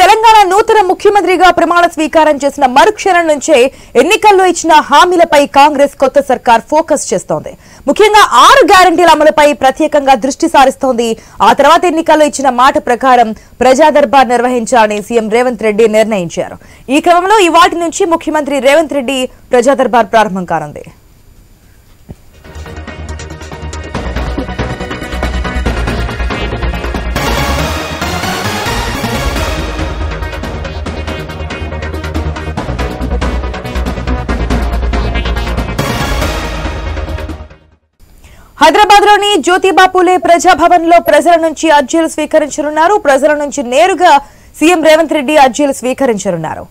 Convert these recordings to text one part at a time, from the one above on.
తెలంగాణ నూతన ముఖ్యమంత్రిగా ప్రమాణ స్వీకారం చేసిన మరుక్షణం నుంచే ఎన్నికల్లో ఇచ్చిన హామీలపై కాంగ్రెస్ కొత్త సర్కార్ ఫోకస్ చేస్తోంది. ముఖ్యంగా 6 గ్యారెంటీల అమలుపై ప్రత్యేకంగా దృష్టి సారిస్తోంది. ఆ తర్వాత ఎన్నికల్లో ఇచ్చిన మాట ప్రకారం ప్రజా దర్బార్ నిర్వహించాలని సీఎం రేవంత్ రెడ్డి నిర్ణయించారు. ఈ క్రమంలో ఈ వాటి నుంచి ముఖ్యమంత్రి రేవంత్ రెడ్డి ప్రజా దర్బార్ ప్రారంభం కానుంది. హైదరాబాద్లోని జ్యోతి బాపులే ప్రజా భవన్లో ప్రజల నుంచి అర్జీలు స్వీకరించనున్నారు. ప్రజల నుంచి నేరుగా సీఎం రేవంత్ రెడ్డి అర్జీలు స్వీకరించనున్నారు.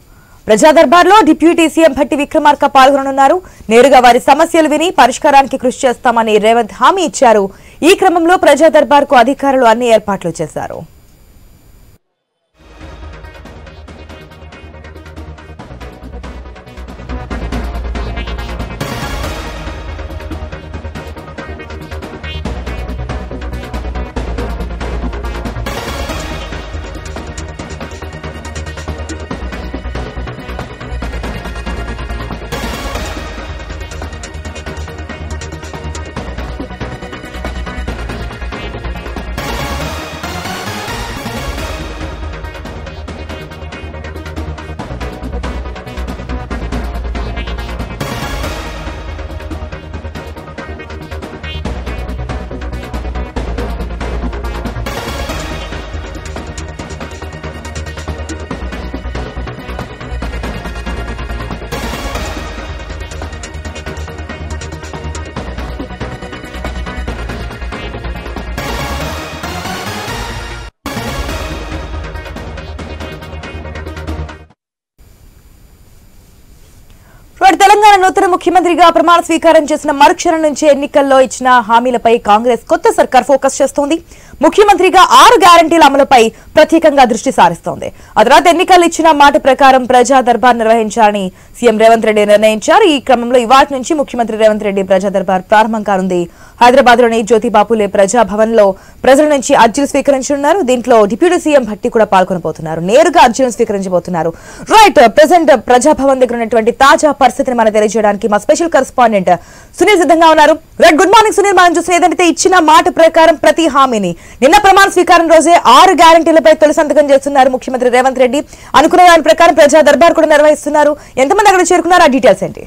ప్రజా దర్బార్లో డిప్యూటీ సీఎం భట్టి విక్రమార్క పాల్గొననున్నారు. నేరుగా వారి సమస్యలు విని పరిష్కారానికి కృషి చేస్తామని రేవంత్ హామీ ఇచ్చారు. ఈ క్రమంలో ప్రజా దర్బార్కు అధికారులు అన్ని ఏర్పాట్లు చేశారు. తెలంగాణ నూతన ముఖ్యమంత్రిగా ప్రమాణ స్వీకారం చేసిన మరుక్షణం నుంచి ఎన్నికల్లో ఇచ్చిన హామీలపై కాంగ్రెస్ కొత్త సర్కార్ ఫోకస్ చేస్తోంది. ముఖ్యమంత్రిగా 6 గ్యారెంటీల అమలుపై ప్రత్యేకంగా దృష్టి సారిస్తోంది. ఆ తర్వాత ఎన్నికలు ఇచ్చిన మాట ప్రకారం ప్రజా దర్బార్ నిర్వహించాలని సీఎం రేవంత్ రెడ్డి నిర్ణయించారు. ఈ క్రమంలో ఇవాటి నుంచి ముఖ్యమంత్రి రేవంత్ రెడ్డి ప్రజా దర్బార్ ప్రారంభం కానుంది. హైదరాబాద్లోని జ్యోతి బాపులే ప్రజా భవన్లో ప్రజల నుంచి అర్జీలు స్వీకరించనున్నారు. దీంట్లో డిప్యూటీ సీఎం భట్టి కూడా పాల్గొనబోతున్నారు. నేరుగా అర్జీలు స్వీకరించబోతున్నారు. రైట్, ప్రజెంట్ ప్రజా భవన్ దగ్గర ఉన్నటువంటి తాజా పరిస్థితిని మనం తెలియజేయడానికి మా స్పెషల్ కరెస్పాండెంట్ సునీల్ సిద్ధంగా ఉన్నారు. Right, good morning Sunil. మనం చూసిన ఏదంటే ఇచ్చిన మాట ప్రకారం ప్రతి హామీని నిన్న ప్రమాణ స్వీకారం రోజే 6 గ్యారెంటీలపై తొలి సంతకం చేస్తున్నారు ముఖ్యమంత్రి రేవంత్ రెడ్డి. అనుకున్న దాని ప్రకారం ప్రజా దర్బార్ కూడా నిర్వహిస్తున్నారు. ఎంతమంది అక్కడ చేరుకున్నారు, ఆ డీటెయిల్స్ ఏంటి?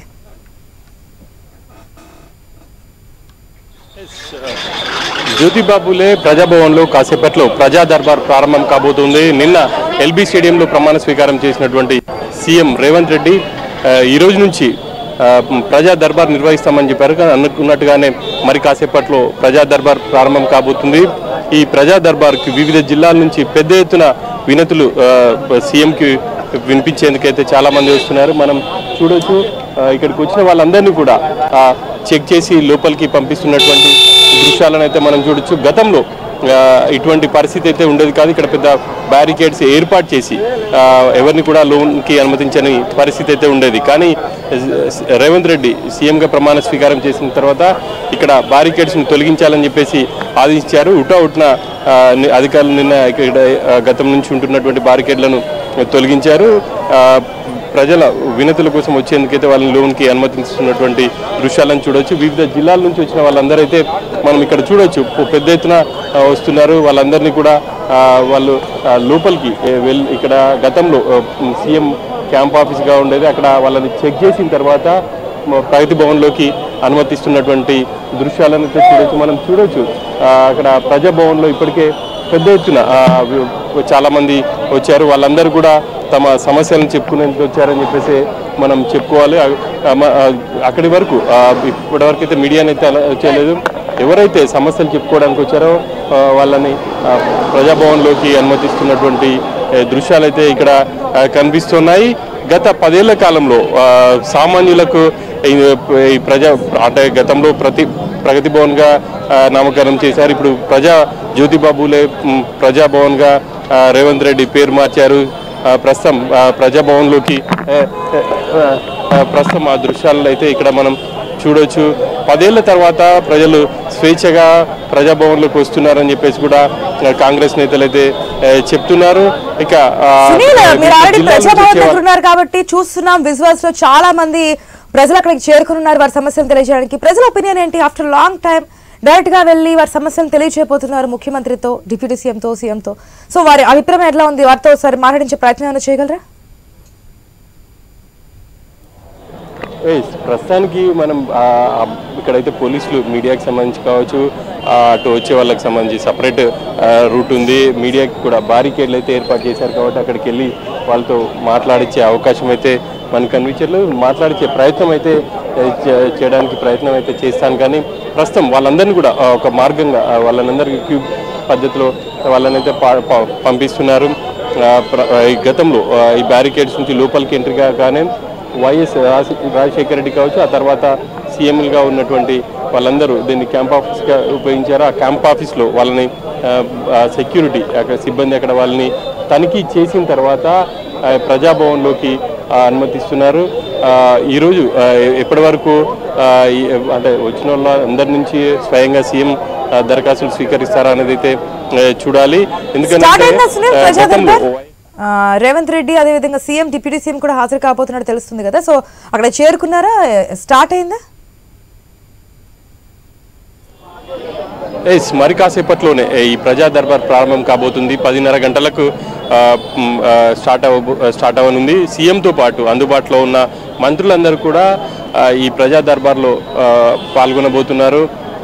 జ్యోతి బాపులే ప్రజాభవన్లో కాసేపట్లో ప్రజా దర్బార్ ప్రారంభం కాబోతుంది. నిన్న ఎల్బీ స్టేడియంలో ప్రమాణ స్వీకారం చేసినటువంటి సీఎం రేవంత్ రెడ్డి ఈరోజు నుంచి ప్రజా దర్బార్ నిర్వహిస్తామని చెప్పారు. అనుకున్నట్టుగానే మరి కాసేపట్లో ప్రజా దర్బార్ ప్రారంభం కాబోతుంది. ఈ ప్రజా దర్బార్కి వివిధ జిల్లాల నుంచి పెద్ద ఎత్తున వినతులు సీఎంకి వినిపించేందుకైతే చాలామంది వస్తున్నారు. మనం చూడవచ్చు, ఇక్కడికి వచ్చిన వాళ్ళందరినీ కూడా చెక్ చేసి లోపలికి పంపిస్తున్నటువంటి దృశ్యాలను అయితే మనం చూడొచ్చు. గతంలో ఇటువంటి పరిస్థితి అయితే ఉండేది కాదు. ఇక్కడ పెద్ద బ్యారికేడ్స్ ఏర్పాటు చేసి ఎవరిని కూడా లోన్కి అనుమతించని పరిస్థితి అయితే ఉండేది. కానీ రేవంత్ రెడ్డి సీఎంగా ప్రమాణ స్వీకారం చేసిన తర్వాత ఇక్కడ బ్యారికేడ్స్ను తొలగించాలని చెప్పేసి ఆదేశించారు. హుటాహుటిన అధికారులు నిన్న ఇక్కడ గతం నుంచి ఉంటున్నటువంటి బ్యారికేడ్లను తొలగించారు. ప్రజల వినతుల కోసం వచ్చేందుకైతే వాళ్ళని లోన్కి అనుమతిస్తున్నటువంటి దృశ్యాలను చూడవచ్చు. వివిధ జిల్లాల నుంచి వచ్చిన వాళ్ళందరూ అయితే మనం ఇక్కడ చూడవచ్చు, పెద్ద ఎత్తున వస్తున్నారు. వాళ్ళందరినీ కూడా వాళ్ళు లోపలికి వెళ్ళి ఇక్కడ గతంలో సీఎం క్యాంప్ ఆఫీస్గా ఉండేది, అక్కడ వాళ్ళని చెక్ చేసిన తర్వాత ప్రగతి భవన్లోకి అనుమతిస్తున్నటువంటి దృశ్యాలను అయితే చూడవచ్చు. మనం చూడవచ్చు అక్కడ ప్రజాభవన్లో ఇప్పటికే పెద్ద ఎత్తున చాలామంది వచ్చారు. వాళ్ళందరూ కూడా తమ సమస్యలను చెప్పుకునేందుకు వచ్చారని చెప్పేసి మనం చెప్పుకోవాలి. అక్కడి వరకు ఇప్పటివరకు అయితే మీడియానైతే చేయలేదు. ఎవరైతే సమస్యలు చెప్పుకోవడానికి వచ్చారో వాళ్ళని ప్రజాభవన్లోకి అనుమతిస్తున్నటువంటి దృశ్యాలైతే ఇక్కడ కనిపిస్తున్నాయి. గత 10 ఏళ్ల కాలంలో సామాన్యులకు ఈ ప్రజా అంటే గతంలో ప్రగతి భవన్గా నామకరణం చేశారు. ఇప్పుడు ప్రజా జ్యోతి బాపులే ప్రజాభవన్గా రేవంత్ రెడ్డి పేరు మార్చారు. ప్రస్తుతం ప్రజాభవన్లోకి ప్రస్తుతం ఆ దృశ్యాలను అయితే ఇక్కడ మనం చూడవచ్చు. పదేళ్ల తర్వాత ప్రజలు స్వేచ్ఛగా ప్రజా భవన్లోకి వస్తున్నారు అని చెప్పేసి కూడా కాంగ్రెస్ నేతలైతే చెప్తున్నారు. ఇక మీరు ఆల్రెడీ ప్రజా భవన్ దగ్గర ఉన్నారు కాబట్టి చూస్తున్నాం విజువల్స్ లో చాలా మంది ప్రజలు అక్కడికి చేరుకున్నారు వారి సమస్యలు తెలియజేయడానికి. ప్రజల ఒపీనియన్ ఏంటి? ఆఫ్టర్ లాంగ్ టైం డైరెక్ట్ గా వెళ్ళి వారి సమస్యలు తెలియజేయబోతున్నారు ముఖ్యమంత్రితో, డిప్యూటీ సీఎంతో, సీఎంతో. సో వారి అభిప్రాయం ఎట్లా ఉంది? వారితో ఒకసారి మాట్లాడించే ప్రయత్నం ఏమైనా చేయగలరా? ప్రస్తుతానికి మనం ఇక్కడైతే పోలీసులు మీడియాకి సంబంధించి కావచ్చు, అటు వచ్చే వాళ్ళకి సంబంధించి సపరేట్ రూట్ ఉంది. మీడియాకి కూడా బారికేడ్లు అయితే ఏర్పాటు చేశారు కాబట్టి అక్కడికి వెళ్ళి వాళ్ళతో మాట్లాడించే అవకాశం అయితే మనకు కనిపించట్లేదు. మాట్లాడించే ప్రయత్నం అయితే చేయడానికి ప్రయత్నం అయితే చేస్తాను. కానీ ప్రస్తుతం వాళ్ళందరినీ కూడా ఒక మార్గంగా వాళ్ళందరికీ క్యూబ్ పద్ధతిలో వాళ్ళనైతే పంపిస్తున్నారు. గతంలో ఈ బ్యారికేడ్స్ నుంచి లోపలికి ఎంట్రీ కాగానే వైఎస్ రాజశేఖర రెడ్డి కావచ్చు, ఆ తర్వాత సీఎంలుగా ఉన్నటువంటి వాళ్ళందరూ దీన్ని క్యాంప్ ఆఫీస్గా ఉపయోగించారు. ఆ క్యాంప్ ఆఫీస్లో వాళ్ళని సెక్యూరిటీ అక్కడ సిబ్బంది అక్కడ వాళ్ళని తనిఖీ చేసిన తర్వాత ప్రజాభవన్లోకి అనుమతిస్తున్నారు. ఈరోజు ఎప్పటి వరకు అంటే వచ్చిన వాళ్ళ అందరి నుంచి స్వయంగా సీఎం దరఖాస్తులు స్వీకరిస్తారా అనేది అయితే చూడాలి. ఎందుకంటే రేవంత్ రెడ్డి అదేవిధంగా సీఎం, డిప్యూటీ సీఎం కూడా హాజరు కాబోతున్నట్టు తెలుస్తుంది కదా. సో అక్కడ చేరుకున్నారా? స్టార్ట్ అయిందా? మరి కాసేపట్లోనే ఈ ప్రజా దర్బార్ ప్రారంభం కాబోతుంది. 10:30 గంటలకు స్టార్ట్ అవ్వనుంది. సీఎంతో పాటు అందుబాటులో ఉన్న మంత్రులందరూ కూడా ఈ ప్రజా దర్బార్లో పాల్గొనబోతున్నారు.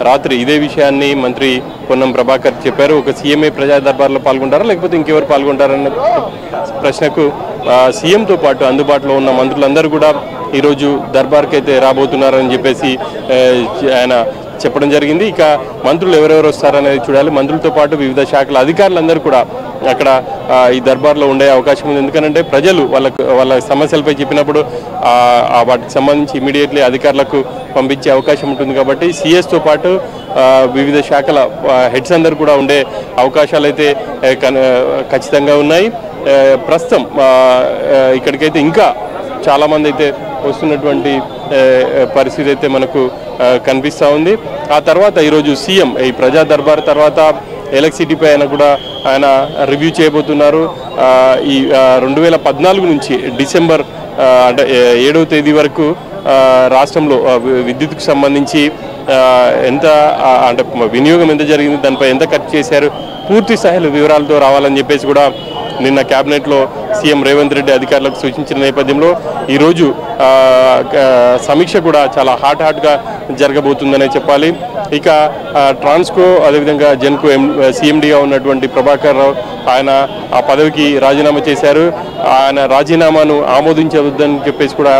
రాత్రి ఇదే విషయాన్ని మంత్రి పొన్నం ప్రభాకర్ చెప్పారు. ఒక సీఎంఏ ప్రజా దర్బార్లో పాల్గొంటారా లేకపోతే ఇంకెవరు పాల్గొంటారన్న ప్రశ్నకు సీఎంతో పాటు అందుబాటులో ఉన్న మంత్రులందరూ కూడా ఈరోజు దర్బార్కి అయితే రాబోతున్నారని చెప్పేసి ఆయన చెప్పడం జరిగింది. ఇక మంత్రులు ఎవరెవరు వస్తారనేది చూడాలి. మంత్రులతో పాటు వివిధ శాఖల అధికారులందరూ కూడా అక్కడ ఈ దర్బార్లో ఉండే అవకాశం ఉంది. ఎందుకంటే ప్రజలు వాళ్ళ సమస్యలపై చెప్పినప్పుడు వాటికి సంబంధించి ఇమీడియట్లీ అధికారులకు పంపించే అవకాశం ఉంటుంది. కాబట్టి సీఎస్తో పాటు వివిధ శాఖల హెడ్స్ అందరూ కూడా ఉండే అవకాశాలు అయితే ఖచ్చితంగా ఉన్నాయి. ప్రస్తుతం ఇక్కడికైతే ఇంకా చాలామంది అయితే వస్తున్నటువంటి పరిస్థితి అయితే మనకు కనిపిస్తూ ఉంది. ఆ తర్వాత ఈరోజు సీఎం ఈ ప్రజా దర్బార్ తర్వాత ఎలక్ట్రిసిటీపై ఆయన కూడా ఆయన రివ్యూ చేయబోతున్నారు. ఈ 2014 నుంచి డిసెంబర్ అంటే 7వ తేదీ వరకు రాష్ట్రంలో విద్యుత్కు సంబంధించి ఎంత అంటే వినియోగం ఎంత జరిగింది, దానిపై ఎంత ఖర్చు చేశారు, పూర్తి స్థాయిలో వివరాలతో రావాలని చెప్పేసి కూడా నిన్న కేబినెట్లో సీఎం రేవంత్ రెడ్డి అధికారులకు సూచించిన నేపథ్యంలో ఈరోజు సమీక్ష కూడా చాలా హాట్గా జరగబోతుందనే చెప్పాలి. ఇక ట్రాన్స్కో అదేవిధంగా జెన్కో సీఎండీగా ఉన్నటువంటి ప్రభాకర్ రావు ఆయన ఆ పదవికి రాజీనామా చేశారు. ఆయన రాజీనామాను ఆమోదించవద్దని చెప్పేసి కూడా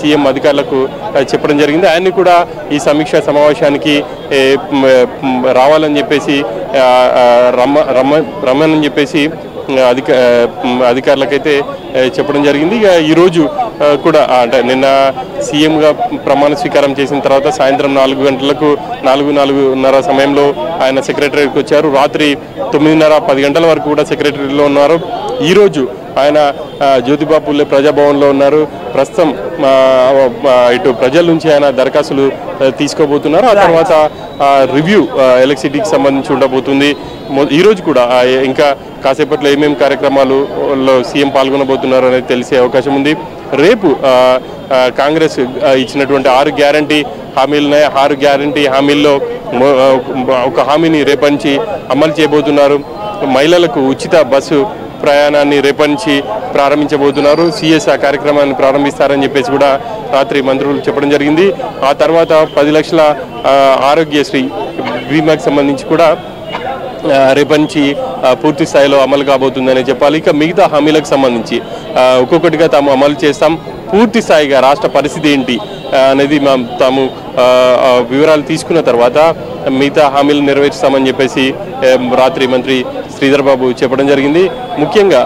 సీఎం అధికారులకు చెప్పడం జరిగింది. ఆయన్ని కూడా ఈ సమీక్ష సమావేశానికి రావాలని చెప్పేసి రమ్మని చెప్పేసి అధికారులకైతే చెప్పడం జరిగింది. ఇక ఈరోజు కూడా అంటే నిన్న సీఎంగా ప్రమాణ స్వీకారం చేసిన తర్వాత సాయంత్రం 4 గంటలకు 4-4:30 సమయంలో ఆయన సెక్రటరీకి వచ్చారు. రాత్రి 9:30-10 గంటల వరకు కూడా సెక్రటరీలో ఉన్నారు. ఈరోజు ఆయన జ్యోతి బాపులే ప్రజాభవన్లో ఉన్నారు. ప్రస్తుతం ఇటు ప్రజల నుంచి ఆయన దరఖాస్తులు తీసుకోబోతున్నారు. ఆ తర్వాత రివ్యూ ఎలక్ట్రిసిటీకి సంబంధించి ఉండబోతుంది. ఈరోజు కూడా ఇంకా కాసేపట్లో ఏమేమి కార్యక్రమాలలో సీఎం పాల్గొనబోతున్నారు అనేది తెలిసే అవకాశం ఉంది. రేపు కాంగ్రెస్ ఇచ్చినటువంటి 6 గ్యారంటీ హామీల్లో ఒక హామీని రేపటి నుంచి అమలు చేయబోతున్నారు. మహిళలకు ఉచిత బస్సు ప్రయాణాన్ని రేపటి నుంచి ప్రారంభించబోతున్నారు. సీఎస్ ఆ కార్యక్రమాన్ని ప్రారంభిస్తారని చెప్పేసి కూడా రాత్రి మంత్రులు చెప్పడం జరిగింది. ఆ తర్వాత 10 లక్షల ఆరోగ్యశ్రీ బీమాకి సంబంధించి కూడా రేపటి నుంచి పూర్తి స్థాయిలో అమలు కాబోతుందనే చెప్పాలి. ఇక మిగతా హామీలకు సంబంధించి ఒక్కొక్కటిగా తాము అమలు చేస్తాం, పూర్తి స్థాయిగా రాష్ట్ర పరిస్థితి ఏంటి అనేది తాము వివరాలు తీసుకున్న తర్వాత మిగతా హామీలు నెరవేర్స్తామని చెప్పేసి రాత్రి మంత్రి శ్రీధర్ బాబు చెప్పడం జరిగింది. ముఖ్యంగా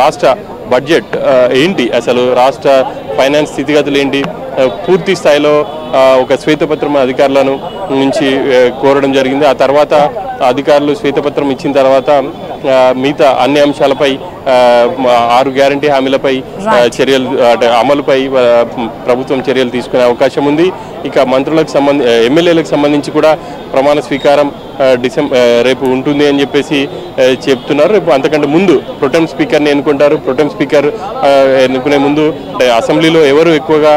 రాష్ట్ర బడ్జెట్ ఏంటి, అసలు రాష్ట్ర ఫైనాన్స్ స్థితిగతులు ఏంటి, పూర్తి స్థాయిలో ఒక శ్వేతపత్రం అధికారులను నుంచి కోరడం జరిగింది. ఆ తర్వాత అధికారులు శ్వేతపత్రం ఇచ్చిన తర్వాత మిగతా అన్ని అంశాలపై ఆరు గ్యారెంటీ హామీలపై చర్యలు అమలుపై ప్రభుత్వం చర్యలు తీసుకునే అవకాశం ఉంది. ఇక మంత్రులకు సంబంధించి ఎమ్మెల్యేలకు సంబంధించి కూడా ప్రమాణ స్వీకారం రేపు ఉంటుంది అని చెప్పేసి చెప్తున్నారు. రేపు అంతకంటే ముందు ప్రొటెం స్పీకర్ని ఎన్నుకుంటారు. ప్రొటెం స్పీకర్ ఎన్నుకునే ముందు అసెంబ్లీలో ఎవరు ఎక్కువగా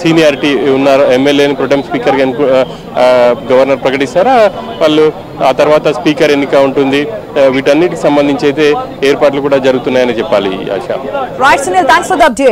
సీనియారిటీ ఉన్నారు ఎమ్మెల్యేని ప్రొటెం స్పీకర్గా గవర్నర్ ప్రకటిస్తారా వాళ్ళు, ఆ తర్వాత స్పీకర్ ఎన్నిక ఉంటుంది. వీటన్నిటికి సంబంధించి అయితే ఏర్పాట్లు కూడా జరుగుతున్నాయని చెప్పాలి. ఆశ.